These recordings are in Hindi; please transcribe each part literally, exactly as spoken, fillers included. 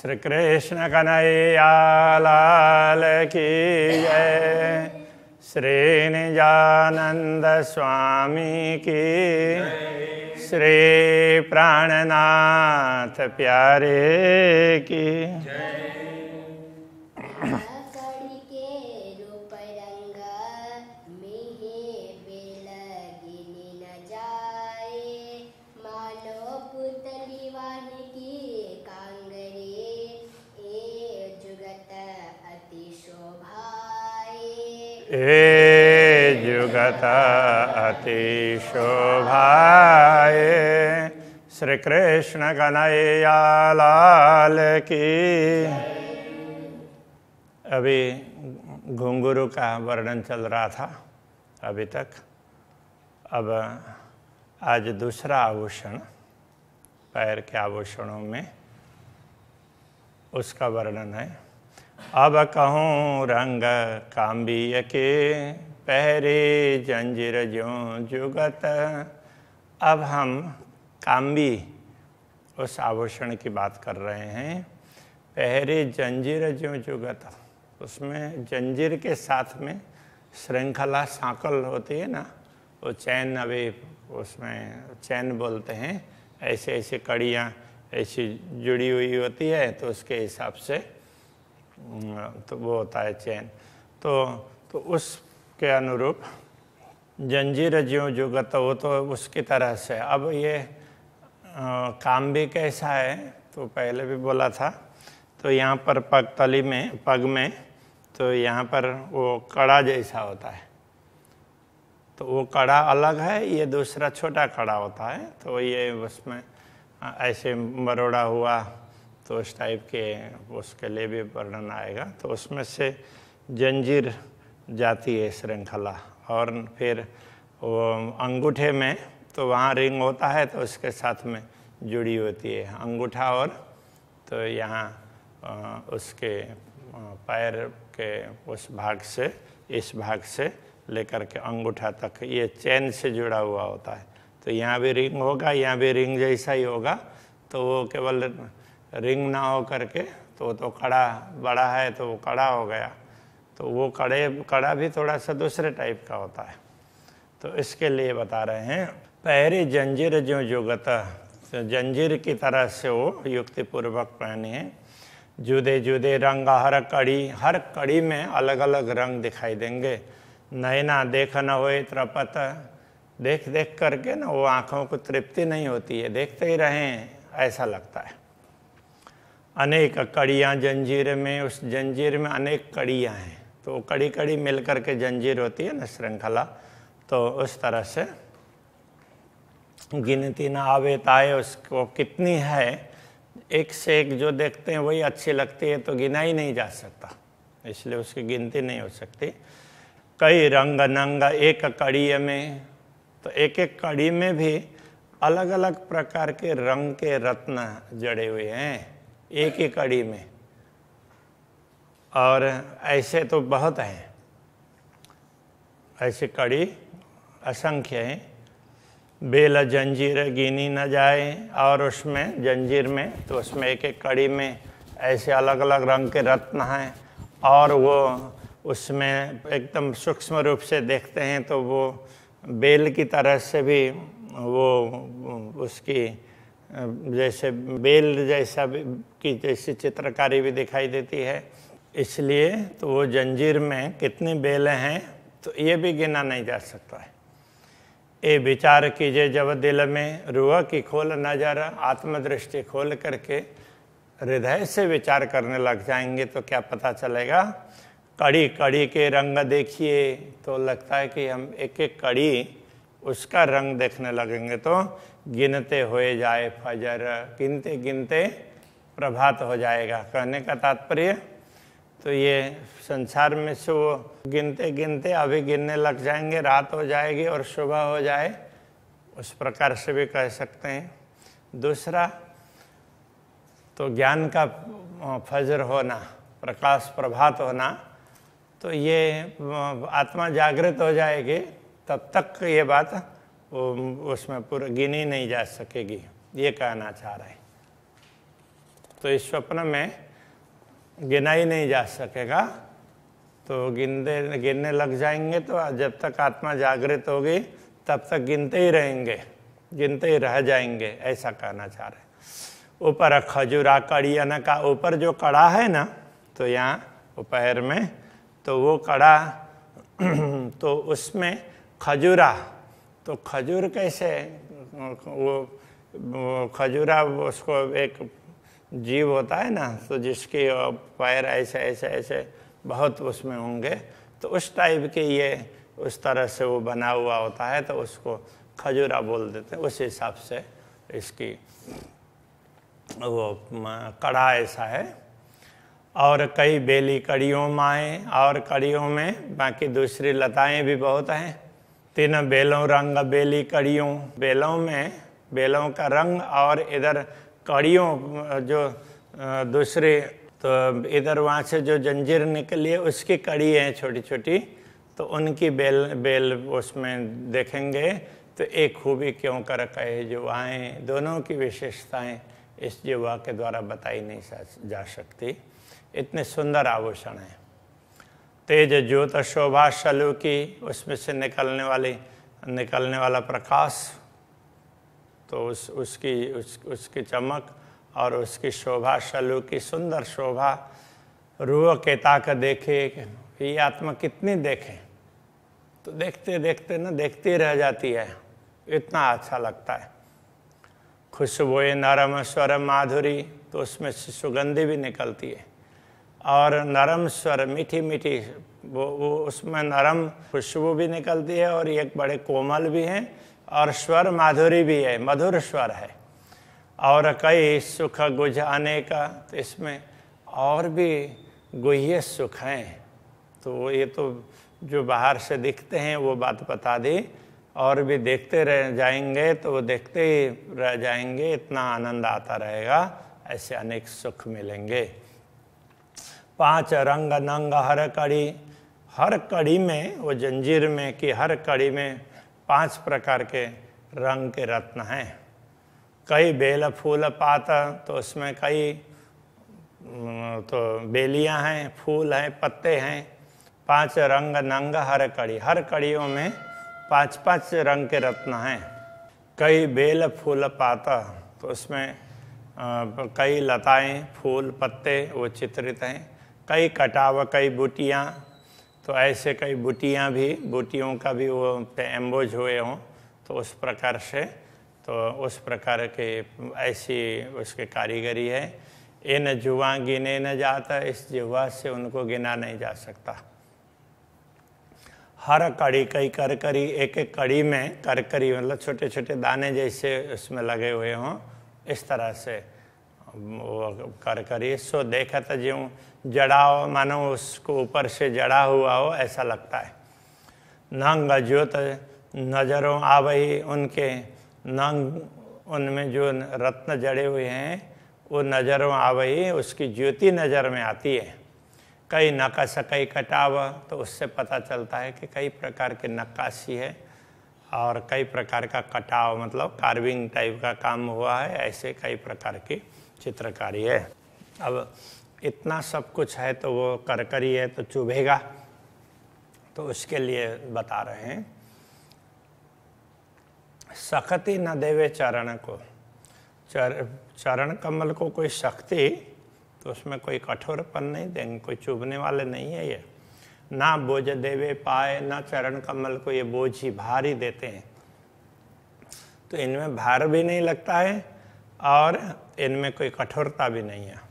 श्री कृष्ण कन्हैया लाल की जय। श्री निजानंद स्वामी की श्री प्राणनाथ प्यारे की। ए जुगत अति शोभाए श्री कृष्ण कन्हैया लाल की। अभी घुंघरू का वर्णन चल रहा था अभी तक। अब आज दूसरा आभूषण पैर के आभूषणों में उसका वर्णन है। अब कहूँ रंग कांबिय के पहरे जंजीर ज्यों जुगत। अब हम कांबी उस आभूषण की बात कर रहे हैं। पहरे जंजीर ज्यों जुगत, उसमें जंजीर के साथ में श्रृंखला सांकल होती है ना, वो चैन, अभी उसमें चैन बोलते हैं। ऐसे ऐसे कड़ियाँ ऐसी जुड़ी हुई होती है, तो उसके हिसाब से तो वो होता है चैन। तो तो उसके अनुरूप जंजीर ज्यों जुगत, वो तो उसकी तरह से। अब ये काम भी कैसा है, तो पहले भी बोला था। तो यहाँ पर पगतली में, पग में, तो यहाँ पर वो कड़ा जैसा होता है, तो वो कड़ा अलग है, ये दूसरा छोटा कड़ा होता है। तो ये उसमें ऐसे मरोड़ा हुआ, तो उस टाइप के उसके लिए भी वर्णन आएगा। तो उसमें से जंजीर जाती है श्रृंखला, और फिर वो अंगूठे में, तो वहाँ रिंग होता है, तो उसके साथ में जुड़ी होती है अंगूठा। और तो यहाँ उसके पैर के उस भाग से, इस भाग से लेकर के अंगूठा तक, ये चैन से जुड़ा हुआ होता है। तो यहाँ भी रिंग होगा, यहाँ भी रिंग जैसा ही होगा। तो वो केवल रिंग ना हो करके, तो तो कड़ा बड़ा है, तो वो कड़ा हो गया। तो वो कड़े कड़ा भी थोड़ा सा दूसरे टाइप का होता है। तो इसके लिए बता रहे हैं पहरे जंजीर ज्यों जुगत, तो जंजीर की तरह से वो युक्तिपूर्वक पहनी है। जुदे जुदे रंग हर कड़ी, हर कड़ी में अलग अलग रंग दिखाई देंगे। नैना देख न होए त्रपत, देख देख करके ना वो आँखों को तृप्ति नहीं होती है, देखते ही रहें ऐसा लगता है। अनेक कड़ियाँ जंजीर में, उस जंजीर में अनेक कड़ियाँ हैं, तो कड़ी कड़ी मिलकर के जंजीर होती है ना श्रृंखला। तो उस तरह से गिनती ना आवे ताए, उसको कितनी है, एक से एक जो देखते हैं वही अच्छी लगती है, तो गिना ही नहीं जा सकता, इसलिए उसकी गिनती नहीं हो सकती। कई रंग नंग एक कड़ी में, तो एक एक कड़ी में भी अलग अलग प्रकार के रंग के रत्न जड़े हुए हैं एक ही कड़ी में, और ऐसे तो बहुत हैं, ऐसे कड़ी असंख्य हैं। बेल जंजीर गिनी न जाए, और उसमें जंजीर में, तो उसमें एक एक कड़ी में ऐसे अलग अलग रंग के रत्न हैं, और वो उसमें एकदम सूक्ष्म रूप से देखते हैं, तो वो बेल की तरह से भी वो उसकी जैसे बेल जैसा की जैसी चित्रकारी भी दिखाई देती है। इसलिए तो वो जंजीर में कितनी बेलें हैं, तो ये भी गिना नहीं जा सकता है। ए विचार कीजिए जब दिल में, रूह की खोल नजर, आत्मदृष्टि खोल करके हृदय से विचार करने लग जाएंगे, तो क्या पता चलेगा। कड़ी कड़ी के रंग देखिए, तो लगता है कि हम एक एक कड़ी उसका रंग देखने लगेंगे। तो गिनते हुए जाए फजर, गिनते गिनते प्रभात हो जाएगा, कहने का तात्पर्य। तो ये संसार में से वो गिनते गिनते अभी गिनने लग जाएंगे, रात हो जाएगी और सुबह हो जाए, उस प्रकार से भी कह सकते हैं। दूसरा तो ज्ञान का फजर होना, प्रकाश प्रभात होना, तो ये आत्मा जागृत हो जाएगी, तब तक ये बात उसमें पूरा गिनी नहीं जा सकेगी, ये कहना चाह रहे हैं। तो इस स्वप्न में गिना ही नहीं जा सकेगा। तो गिनते गिनने लग जाएंगे तो जब तक आत्मा जागृत होगी तब तक गिनते ही रहेंगे, गिनते ही रह जाएंगे, ऐसा कहना चाह रहे हैं। ऊपर खजुरा कड़ियन का ऊपर जो कड़ा है ना, तो यहाँ दोपहर में तो वो कड़ा तो उसमें खजुरा, तो खजूर कैसे वो, वो खजुरा उसको एक जीव होता है ना, तो जिसके पैर ऐसे ऐसे ऐसे बहुत उसमें होंगे, तो उस टाइप के ये उस तरह से वो बना हुआ होता है, तो उसको खजुरा बोल देते हैं। उस हिसाब से इसकी वो कड़ा ऐसा है। और कई बेली कड़ियों माएँ, और कड़ियों में बाकी दूसरी लताएं भी बहुत हैं। तीन बेलों रंग बेली कड़ियों, बेलों में बेलों का रंग, और इधर कड़ियों जो दूसरे तो इधर वहाँ से जो जंजीर निकली है उसकी कड़ी हैं छोटी छोटी, तो उनकी बेल बेल उसमें देखेंगे तो एक खूबी क्यों कर कहे जो आए, दोनों की विशेषताएँ इस जीवा के द्वारा बताई नहीं जा सकती। इतने सुंदर आभूषण हैं। तेज ज्योत शोभा शलु की, उसमें से निकलने वाली निकलने वाला प्रकाश, तो उस उसकी उस, उसकी चमक और उसकी शोभा, शलु की सुंदर शोभा। रूह के ताक देखे, ये आत्मा कितनी देखे, तो देखते देखते ना देखती रह जाती है, इतना अच्छा लगता है। खुशबोए नरम स्वर माधुरी, तो उसमें से सुगंधी भी निकलती है, और नरम स्वर मीठी मीठी वो वो उसमें नरम खुशबू भी निकलती है, और एक बड़े कोमल भी हैं, और स्वर माधुरी भी है, मधुर स्वर है। और कई सुख गुझाने का, तो इसमें और भी गुह्य सुख हैं, तो ये तो जो बाहर से दिखते हैं वो बात बता दी, और भी देखते रह जाएंगे तो वो देखते ही रह जाएंगे, इतना आनंद आता रहेगा। ऐसे अनेक सुख मिलेंगे। पांच रंग नंग हर कड़ी, हर कड़ी में वो जंजीर में कि हर कड़ी में पांच प्रकार के रंग के रत्न हैं। कई बेल फूल पात, तो उसमें कई तो बेलियां हैं, फूल हैं, पत्ते हैं। पांच रंग नंग हर कड़ी, हर कड़ियों में पांच पांच रंग के रत्न हैं। कई बेल फूल पात, तो उसमें कई लताएं, फूल, पत्ते वो चित्रित हैं। कई कटाव कई बूटियाँ, तो ऐसे कई बूटियाँ भी, बूटियों का भी वो एम्बोज हुए हों, तो उस प्रकार से तो उस प्रकार के ऐसी उसके कारीगरी है। इन जुआ गिने न जाता, इस जुआ से उनको गिना नहीं जा सकता। हर कड़ी कई करकरी, एक एक कड़ी में करकरी मतलब छोटे छोटे दाने जैसे उसमें लगे हुए हों, इस तरह से वो कर करी। सो देखा था जो जड़ाओ मानो उसको ऊपर से जड़ा हुआ हो, ऐसा लगता है। नंग ज्योत नजरों आवही, उनके नंग उनमें जो रत्न जड़े हुए हैं वो नजरों आवही, उसकी ज्योति नज़र में आती है। कई नकाश कई कटाव, तो उससे पता चलता है कि कई प्रकार की नक्काशी है, और कई प्रकार का कटाव मतलब कार्विंग टाइप का काम हुआ है, ऐसे कई प्रकार की चित्रकारी है। अब इतना सब कुछ है तो वो करकरी है तो चुभेगा, तो उसके लिए बता रहे हैं। सख्ती न देवे चरण को, चर, चरण कमल को कोई सख्ती, तो उसमें कोई कठोरपन नहीं देंगे, कोई चुभने वाले नहीं है ये। ना बोझ देवे पाए, ना चरण कमल को ये बोझ ही भारी देते हैं, तो इनमें भार भी नहीं लगता है और इनमें कोई कठोरता भी नहीं है।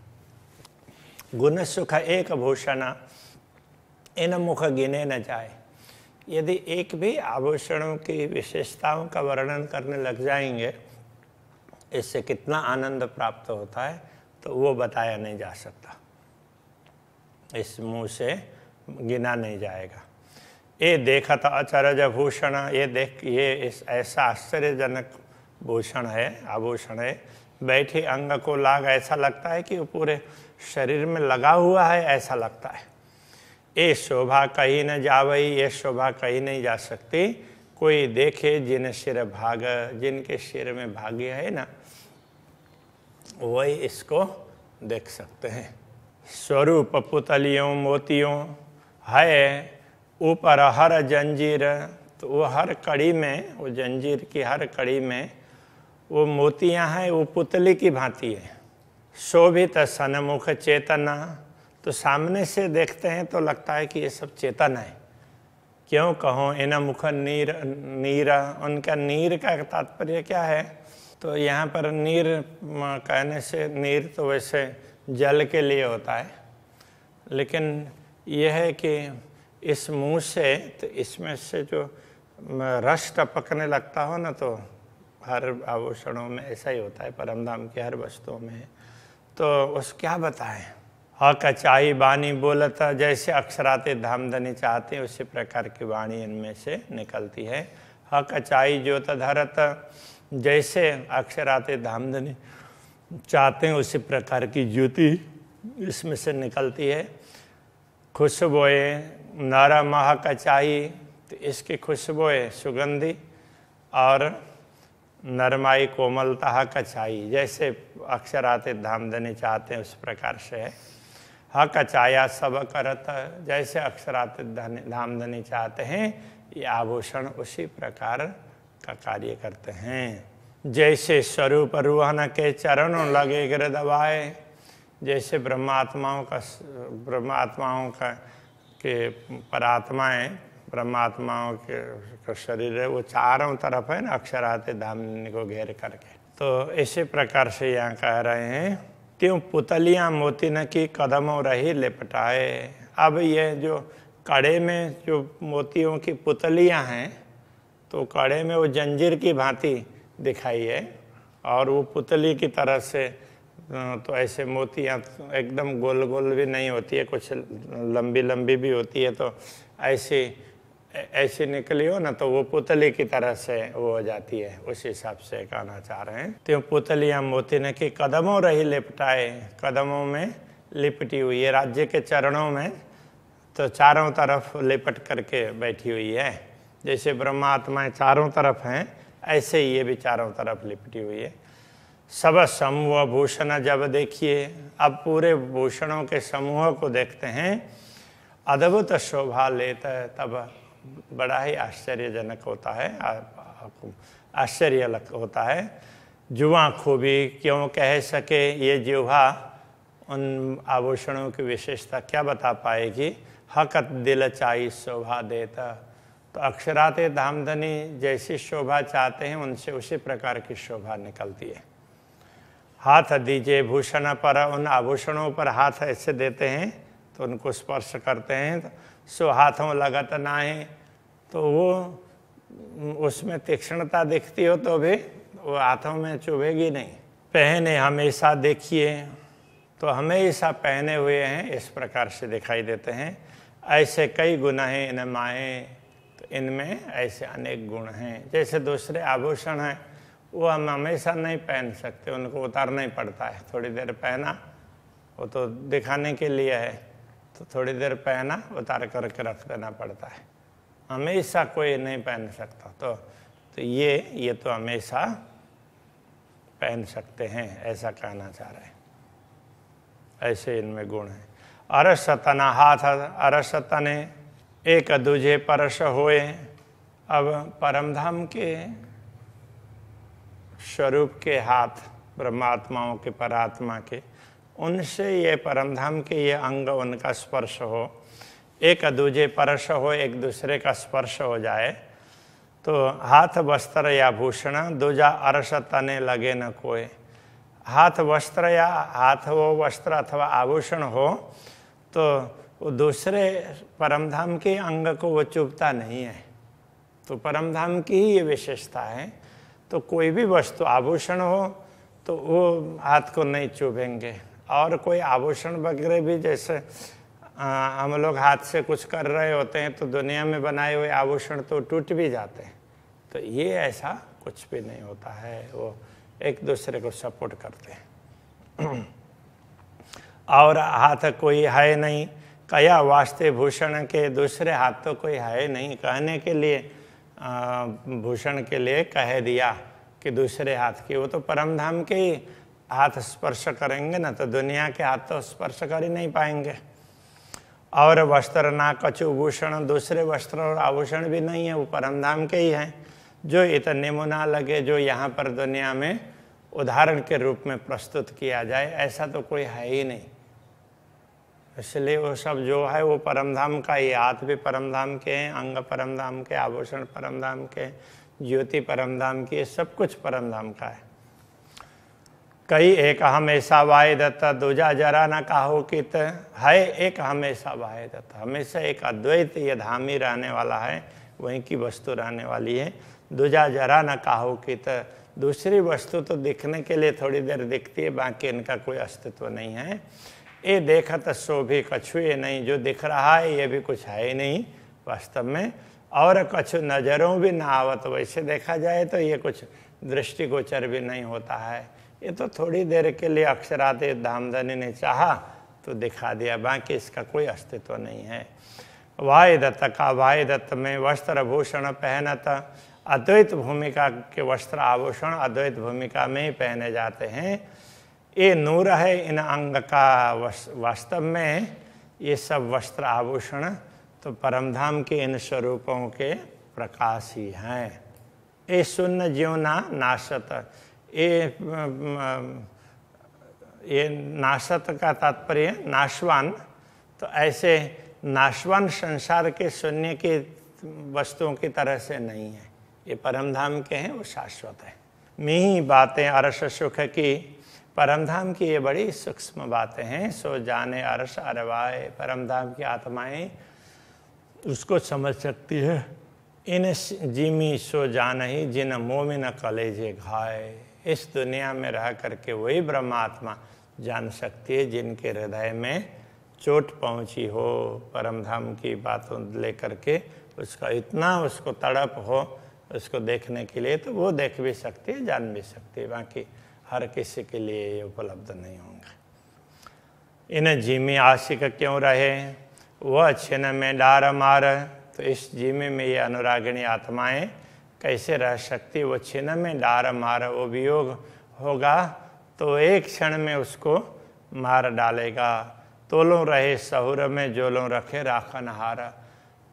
गुण सुख एक भूषणा, इन मुख गिने न जाए। यदि एक भी आभूषणों की विशेषताओं का वर्णन करने लग जाएंगे, इससे कितना आनंद प्राप्त होता है तो वो बताया नहीं जा सकता, इस मुँह से गिना नहीं जाएगा। ये देखा था अचरज भूषण, ये देख ये इस ऐसा आश्चर्यजनक भूषण है, आभूषण है। बैठे अंग को लाग, ऐसा लगता है कि वो पूरे शरीर में लगा हुआ है, ऐसा लगता है। ये शोभा कहीं न जावई, ये शोभा कहीं नहीं जा सकती। कोई देखे जिन्हें सिर भाग, जिनके सिर में भाग्य है ना, वही इसको देख सकते हैं। स्वरूप पुतलियों मोतियों है ऊपर हर जंजीर, तो वो हर कड़ी में, वो जंजीर की हर कड़ी में वो मोतियां हैं, वो पुतली की भांति है। शोभित सन्मुख चेतना, तो सामने से देखते हैं तो लगता है कि ये सब चेतन है। क्यों कहो इन मुख नीर नीरा, उनका नीर का तात्पर्य क्या है? तो यहाँ पर नीर कहने से, नीर तो वैसे जल के लिए होता है, लेकिन यह है कि इस मुंह से, तो इसमें से जो रस टपकने लगता हो ना, तो हर आभूषणों में ऐसा ही होता है, परमधाम की हर वस्तुओं में। तो उस क्या बताएं, हक चाही वाणी बोलता, जैसे अक्षराते धामधनी चाहते, उसी प्रकार की वाणी इनमें से निकलती है। हक चाही ज्योत धरत, जैसे अक्षराते धामधनी चाहते हैं उसी प्रकार की ज्योति इसमें से निकलती है। खुशबोएं नारा महक चाहिए, तो इसकी खुशबोएं सुगंधी और नरमाई कोमलता हक चाहिए, जैसे अक्षराते धामधनी चाहते हैं उस प्रकार से है। हक चाया सब करत, जैसे अक्षराते धामधनी चाहते हैं, ये आभूषण उसी प्रकार का कार्य करते हैं। जैसे स्वरूप रूहाना के चरणों लगे गिर दबाए, जैसे ब्रह्मात्माओं का ब्रह्मात्माओं का के परात्माएं, ब्रह्मात्माओं के का शरीर है, वो चारों तरफ है ना अक्षराते धामधनी को घेर करके। तो इसी प्रकार से यहाँ कह रहे हैं, त्यों पुतलियाँ मोती न की कदमों रही लिपटाए। अब ये जो कड़े में जो मोतियों की पुतलियाँ हैं, तो कड़े में वो जंजीर की भांति दिखाई है, और वो पुतली की तरह से, तो ऐसे मोतियाँ एकदम गोल गोल भी नहीं होती है, कुछ लंबी लंबी भी होती है, तो ऐसी ऐसी निकली हो ना, तो वो पुतली की तरह से वो हो जाती है। उस हिसाब से कहना चाह रहे हैं, तो पुतलियाँ मोती ने कि कदमों रही लिपटाए, कदमों में लिपटी हुई है, राज्य के चरणों में तो चारों तरफ लिपट करके बैठी हुई है। जैसे ब्रह्मात्माएँ चारों तरफ हैं, ऐसे ही ये भी चारों तरफ लिपटी हुई है। सब समूह भूषण जब देखिए, अब पूरे भूषणों के समूह को देखते हैं, अद्भुत शोभा लेता है, तब बड़ा ही आश्चर्यजनक होता है, आश्चर्य होता है। जुआ खूबी क्यों कह सके, ये जुहा उन आभूषणों की विशेषता क्या बता पाएगी। हकत दिल चाही शोभा देता, तो अक्षराते धामधनी जैसी शोभा चाहते हैं, उनसे उसी प्रकार की शोभा निकलती है। हाथ दीजिए भूषण पर, उन आभूषणों पर हाथ ऐसे देते हैं, तो उनको स्पर्श करते हैं, तो सो हाथों लगत नाहे, तो वो उसमें तीक्ष्णता दिखती हो तो भी वो हाथों में चुभेगी नहीं। पहने हमेशा देखिए, तो हमेशा पहने हुए हैं, इस प्रकार से दिखाई देते हैं। ऐसे कई गुण हैं इन माएँ, इनमें ऐसे अनेक गुण हैं। जैसे दूसरे आभूषण हैं, वो हम हमेशा नहीं पहन सकते, उनको उतारना ही पड़ता है। थोड़ी देर पहना, वो तो दिखाने के लिए है, तो थोड़ी देर पहना, उतार करके रख देना पड़ता है। हमेशा कोई नहीं पहन सकता, तो तो ये ये तो हमेशा पहन सकते हैं, ऐसा कहना चाह रहे हैं, ऐसे इनमें गुण हैं। अरसतना हाथ, अरसतने एक दूजे परश होए। अब परमधाम के स्वरूप के हाथ, ब्रह्मात्माओं के परात्मा के, उनसे ये परमधाम के ये अंग, उनका स्पर्श हो, एक दूजे परश हो, एक दूसरे का स्पर्श हो जाए। तो हाथ वस्त्र या भूषण दूजा अरस तने लगे न कोई। हाथ वस्त्र या हाथ हो वस्त्र अथवा आभूषण हो, तो वो दूसरे परमधाम के अंग को वो चुभता नहीं है, तो परमधाम की ही ये विशेषता है। तो कोई भी वस्तु आभूषण हो, तो वो हाथ को नहीं चुभेंगे, और कोई आभूषण वगैरह भी, जैसे आ, हम लोग हाथ से कुछ कर रहे होते हैं, तो दुनिया में बनाए हुए आभूषण तो टूट भी जाते हैं, तो ये ऐसा कुछ भी नहीं होता है, वो एक दूसरे को सपोर्ट करते हैं। और हाथ कोई है नहीं, कया वास्ते भूषण के, दूसरे हाथ तो कोई है नहीं, कहने के लिए भूषण के लिए कह दिया कि दूसरे हाथ की, वो तो परमधाम के हाथ स्पर्श करेंगे ना तो दुनिया के हाथ तो स्पर्श कर ही नहीं पाएंगे। और वस्त्र ना कछु भूषण, दूसरे वस्त्र और आभूषण भी नहीं है, वो परमधाम के ही हैं जो इतने मुँह ना लगे, जो यहाँ पर दुनिया में उदाहरण के रूप में प्रस्तुत किया जाए ऐसा तो कोई है ही नहीं। इसलिए वो सब जो है वो परमधाम का ही, हाथ भी परमधाम के हैं, अंग परमधाम के, आभूषण परमधाम के, ज्योति परमधाम की, सब कुछ परमधाम का है। कई एक हमेशा वाय दत्ता दूजा जरा न काहो कित, है एक हमेशा वाय दत्ता, हमेशा एक अद्वैत ये धाम ही रहने वाला है, वहीं की वस्तु रहने वाली है। दूजा जरा न काहो कित, दूसरी वस्तु तो दिखने के लिए थोड़ी देर दिखती है, बाकी इनका कोई अस्तित्व नहीं है। ये देखत सो भी कछु ये नहीं, जो दिख रहा है ये भी कुछ है ही नहीं वास्तव में। और कछु नजरों भी ना आवत, वैसे देखा जाए तो ये कुछ दृष्टिगोचर भी नहीं होता है, ये तो थोड़ी देर के लिए अक्षरात धामधनी ने चाहा तो दिखा दिया, बाकी इसका कोई अस्तित्व नहीं है। वाय दत्त का, वाय दत्त में वस्त्र भूषण पहनत, अद्वैत भूमिका के वस्त्र आभूषण अद्वैत भूमिका में ही पहने जाते हैं। ये नूर है इन अंग का, वास्तव में ये सब वस्त्र आभूषण तो परमधाम के इन स्वरूपों के प्रकाश ही हैं। ये शून्य जीवना नाशत, ये ये नाशत का तात्पर्य नाशवान, तो ऐसे नाशवान संसार के शून्य के वस्तुओं की तरह से नहीं है, ये परमधाम के हैं, वो शाश्वत है। मीही बातें अर्श सुख की, परमधाम की ये बड़ी सूक्ष्म बातें हैं, सो जाने अर्श अरवाए, परमधाम की आत्माएं उसको समझ सकती है। इन जिमी सो जान ही जिन मोमिन कलेजे घाए, इस दुनिया में रह करके वही ब्रह्मात्मा जान सकती है जिनके हृदय में चोट पहुंची हो, परमधाम की बातों लेकर के उसका इतना उसको तड़प हो उसको देखने के लिए, तो वो देख भी सकती है जान भी सकती है, बाकी हर किसी के लिए ये उपलब्ध नहीं होंगे। इन जिमी आशिक क्यों रहे, वह छिन में डार मार, तो इस जिमी में ये अनुरागिणी आत्माएं कैसे रह सकती, वो छिन में डार मार, वो वियोग होगा तो एक क्षण में उसको मार डालेगा। तोलों रहे सहूर में जोलों रखे राखन हार,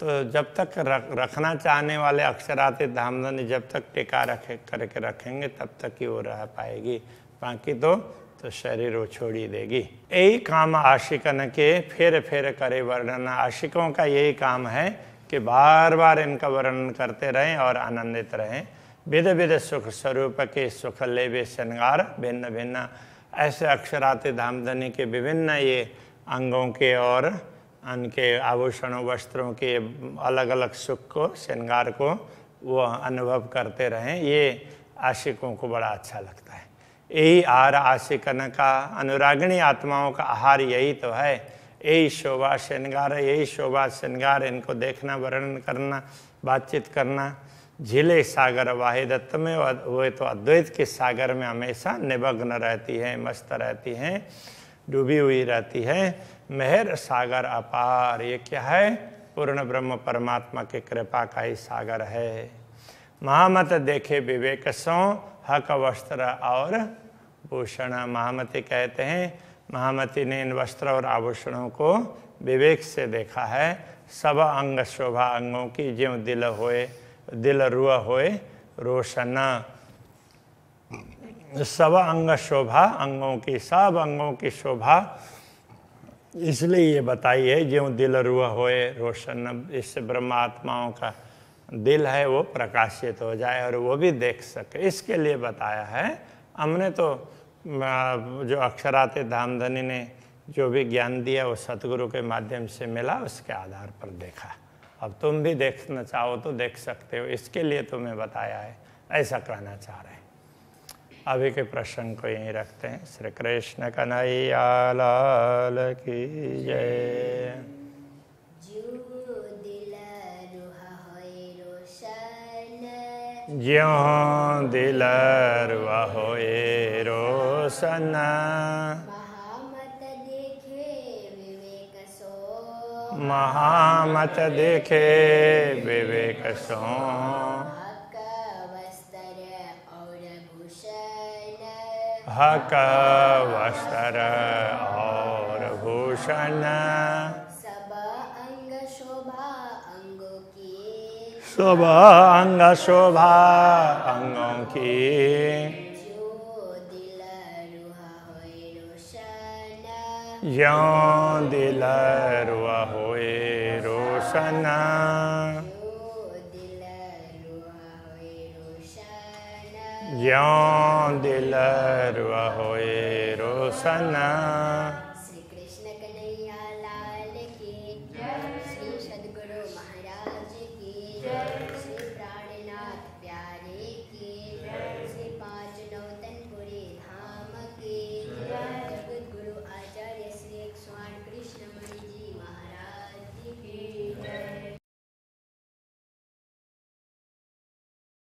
तो जब तक रख, रखना चाहने वाले अक्षराते धामधनी जब तक टिका रखे करके रखेंगे तब तक ही वो रह पाएगी, बाकी तो तो शरीर वो छोड़ी देगी। यही काम आशिकन के फेर फेर करे वर्णन, आशिकों का यही काम है कि बार बार इनका वर्णन करते रहें और आनंदित रहें। विध विध सुख स्वरूप के सुख लेवे श्रृंगार, भिन्न भिन्न ऐसे अक्षराते धामधनी के विभिन्न ये अंगों के और उनके आभूषणों वस्त्रों के अलग अलग सुख को श्रृंगार को वो अनुभव करते रहें, ये आशिकों को बड़ा अच्छा लगता है। यही आहार आशिकन का, अनुरागिणी आत्माओं का आहार यही तो है, यही शोभा श्रृंगार, यही शोभा श्रृंगार, इनको देखना वर्णन करना बातचीत करना। झीले सागर वाहिदत्त में, वो तो अद्वैत के सागर में हमेशा निमग्न रहती है, मस्त रहती हैं, डूबी हुई रहती है। मेहर सागर अपार, ये क्या है, पूर्ण ब्रह्म परमात्मा के कृपा का ही सागर है। महामत देखे विवेक सो हक वस्त्र और भूषण, महामती कहते हैं महामती ने इन वस्त्र और आभूषणों को विवेक से देखा है। सब अंग शोभा अंगों की, ज्यों दिल होए दिल रुआ होए रोशन, सब अंग शोभा अंगों की, सब अंगों की शोभा इसलिए ये बताइए ज्यों दिल रुआ होए रोशन, इससे ब्रह्मात्माओं का दिल है वो प्रकाशित हो जाए और वो भी देख सके, इसके लिए बताया है। हमने तो जो अक्षराते धामधनी ने जो भी ज्ञान दिया वो सतगुरु के माध्यम से मिला, उसके आधार पर देखा। अब तुम भी देखना चाहो तो देख सकते हो, इसके लिए तुम्हें बताया है, ऐसा कहना चाह रहे हैं। अभी के प्रश्न को यहीं रखते हैं। श्री कृष्ण कन्हैया लाल की जय। ज्यों दिल रुआ होए रोशन, महामत देखे विवेक सो, महामत देखे विवेक सो, हक वस्त्र और भूषण, हक वस्त्र और भूषण सब अंग शोभा अंगों की सब अंग शोभा अंगों की जो दिल रुहा होए रोशन जो दिल रुहा होए रोशन ज्ञान दिल रुआ होए रोशना।